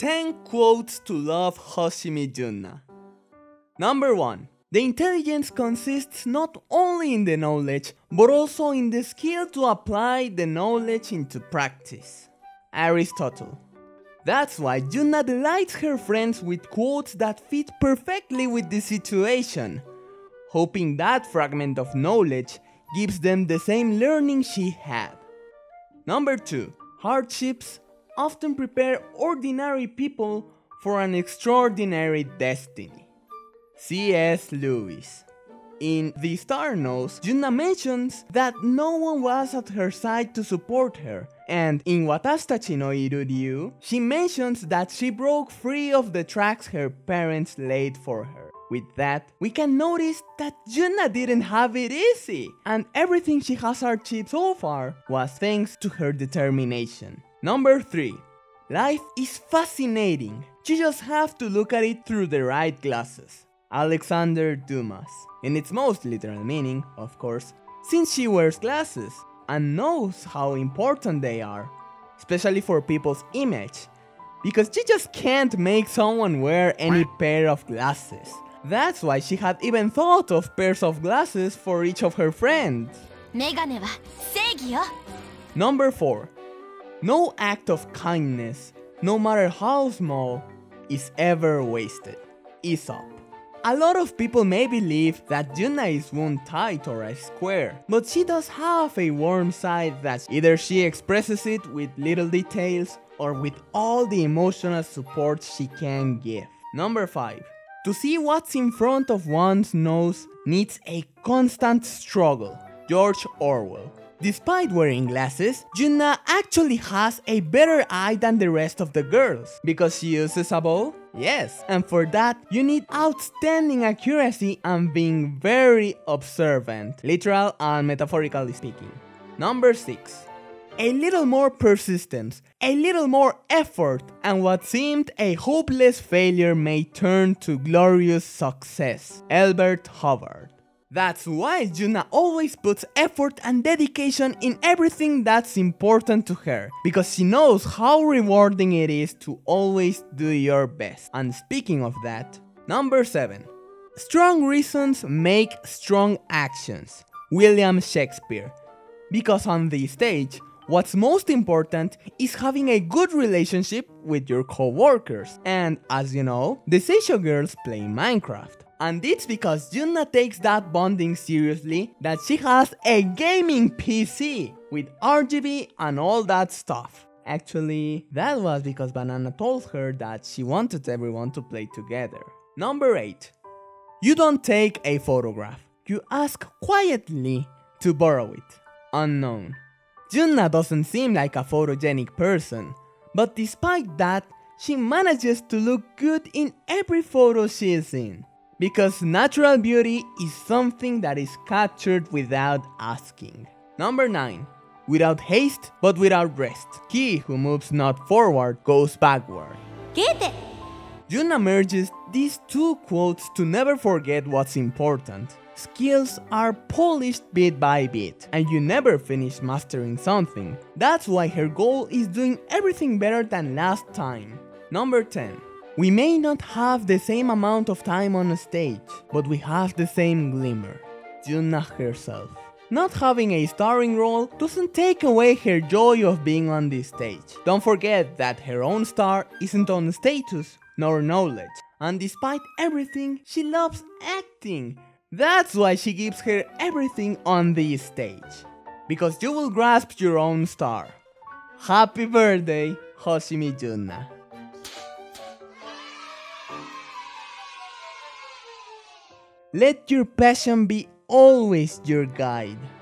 10 quotes to love Hoshimi Junna. Number 1. The intelligence consists not only in the knowledge, but also in the skill to apply the knowledge into practice. Aristotle. That's why Junna delights her friends with quotes that fit perfectly with the situation, hoping that fragment of knowledge gives them the same learning she had. Number 2. Hardships often prepare ordinary people for an extraordinary destiny. C.S. Lewis. In The Star Knows, Junna mentions that no one was at her side to support her, and in Watasta Chinoiru Ryu, she mentions that she broke free of the tracks her parents laid for her. With that, we can notice that Junna didn't have it easy, and everything she has achieved so far was thanks to her determination. Number 3. Life is fascinating, you just have to look at it through the right glasses. Alexander Dumas, in its most literal meaning, of course, since she wears glasses and knows how important they are, especially for people's image, because she just can't make someone wear any pair of glasses. That's why she had even thought of pairs of glasses for each of her friends. Megane wa seigi yo. Number 4. No act of kindness, no matter how small, is ever wasted. Aesop. A lot of people may believe that Junna is one-tight or a square, but she does have a warm side that either she expresses it with little details or with all the emotional support she can give. Number 5. To see what's in front of one's nose needs a constant struggle. George Orwell. Despite wearing glasses, Junna actually has a better eye than the rest of the girls, because she uses a bowl. Yes, and for that, you need outstanding accuracy and being very observant, literal and metaphorically speaking. Number 6. A little more persistence, a little more effort, and what seemed a hopeless failure may turn to glorious success. Elbert Hubbard. That's why Junna always puts effort and dedication in everything that's important to her, because she knows how rewarding it is to always do your best. And speaking of that, number 7. Strong reasons make strong actions. William Shakespeare. Because on the stage, what's most important is having a good relationship with your co-workers. And as you know, the Seisho girls play Minecraft. And it's because Junna takes that bonding seriously that she has a gaming PC with RGB and all that stuff. Actually, that was because Banana told her that she wanted everyone to play together. Number 8. You don't take a photograph. You ask quietly to borrow it. Unknown. Junna doesn't seem like a photogenic person, but despite that, she manages to look good in every photo she is in. Because natural beauty is something that is captured without asking. Number 9. Without haste, but without rest. He who moves not forward goes backward. Junna merges these two quotes to never forget what's important. Skills are polished bit by bit, and you never finish mastering something. That's why her goal is doing everything better than last time. Number 10. We may not have the same amount of time on a stage, but we have the same glimmer. Junna herself. Not having a starring role doesn't take away her joy of being on this stage. Don't forget that her own star isn't on status nor knowledge. And despite everything, she loves acting. That's why she gives her everything on this stage. Because you will grasp your own star. Happy birthday, Hoshimi Junna. Let your passion be always your guide.